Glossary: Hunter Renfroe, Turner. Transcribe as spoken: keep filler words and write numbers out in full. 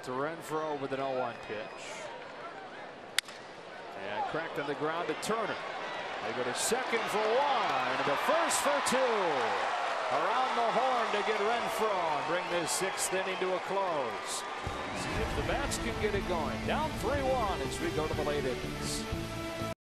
it to Renfroe with an oh one pitch. And cracked on the ground to Turner. They go to second for one, the first for two. Around the horn to get Renfroe and bring this sixth inning to a close. See if the bats can get it going. Down three one as we go to the late innings.